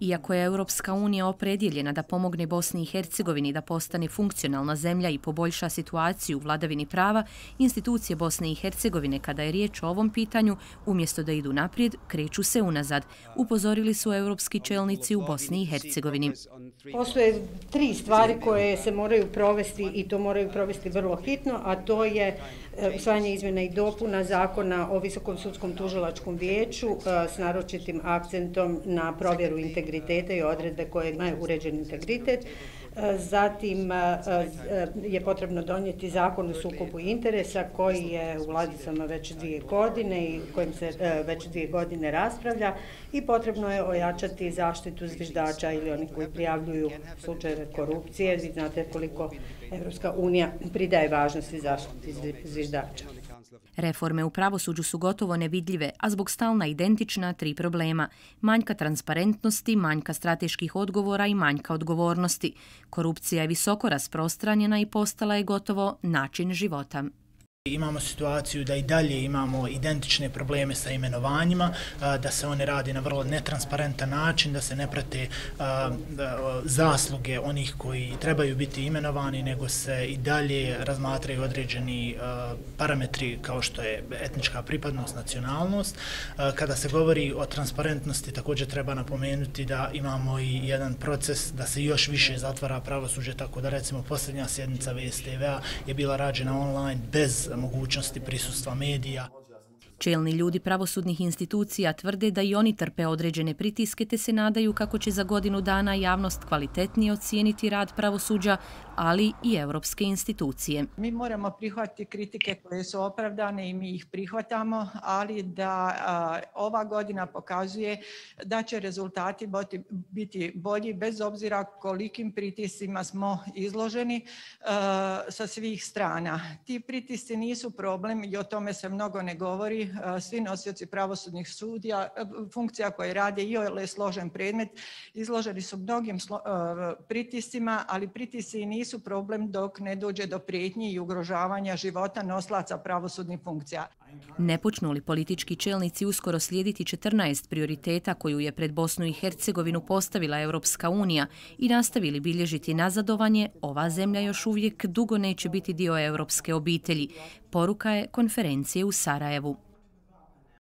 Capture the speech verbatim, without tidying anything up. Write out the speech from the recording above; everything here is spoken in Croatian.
Iako je Europska unija opredjeljena da pomogne Bosni i Hercegovini da postane funkcionalna zemlja i poboljša situaciju u vladavini prava, institucije Bosne i Hercegovine kada je riječ o ovom pitanju, umjesto da idu naprijed, kreću se unazad, upozorili su europski čelnici u Bosni i Hercegovini. Postoje tri stvari koje se moraju provesti i to moraju provesti vrlo hitno, a to je usvajanje izmjena i dopuna zakona o Visokom sudskom tužilačkom vijeću s naročitim akcentom na provjeru integriteta i odredbe koje imaju uređen integritet. Zatim je potrebno donijeti zakon o sukobu interesa koji je u ladicama već dvije godine i kojim se već dvije godine raspravlja i potrebno je ojačati zaštitu zviždača ili onih koji prijavljuju slučajeve korupcije. Vi znate koliko Europska unija pridaje važnosti zaštiti zviždača. Reforme u pravosuđu su gotovo nevidljive, a zbog stalna identična tri problema – manjka transparentnosti, manjka strateških odgovora i manjka odgovornosti. Korupcija je visoko rasprostranjena i postala je gotovo način života. Imamo situaciju da i dalje imamo identične probleme sa imenovanjima, da se one radi na vrlo netransparentan način, da se ne prate zasluge onih koji trebaju biti imenovani, nego se i dalje razmatraju određeni parametri kao što je etnička pripadnost, nacionalnost. Kada se govori o transparentnosti također treba napomenuti da imamo i jedan proces da se još više zatvara pravosuđe, tako da recimo posljednja sjednica V S T V-a je bila rađena online bez mogućnosti prisustva medija. Čelni ljudi pravosudnih institucija tvrde da i oni trpe određene pritiske te se nadaju kako će za godinu dana javnost kvalitetnije ocijeniti rad pravosuđa, ali i evropske institucije. Mi moramo prihvatiti kritike koje su opravdane i mi ih prihvatamo, ali da ova godina pokazuje da će rezultati biti bolji bez obzira kolikim pritiscima smo izloženi sa svih strana. Ti pritisci nisu problem i o tome se mnogo ne govori. Svi nosioci pravosudnih funkcija koje rade i ole složen predmet izloženi su mnogim pritiscima, ali pritisci nisu problem dok ne dođe do prijetnji i ugrožavanja života nosilaca pravosudnih funkcija. Ne počnu li politički čelnici uskoro slijediti četrnaest prioriteta koju je pred Bosnu i Hercegovinu postavila Europska unija i nastavili bilježiti nazadovanje, ova zemlja još uvijek dugo neće biti dio europske obitelji. Poruka je konferencije u Sarajevu.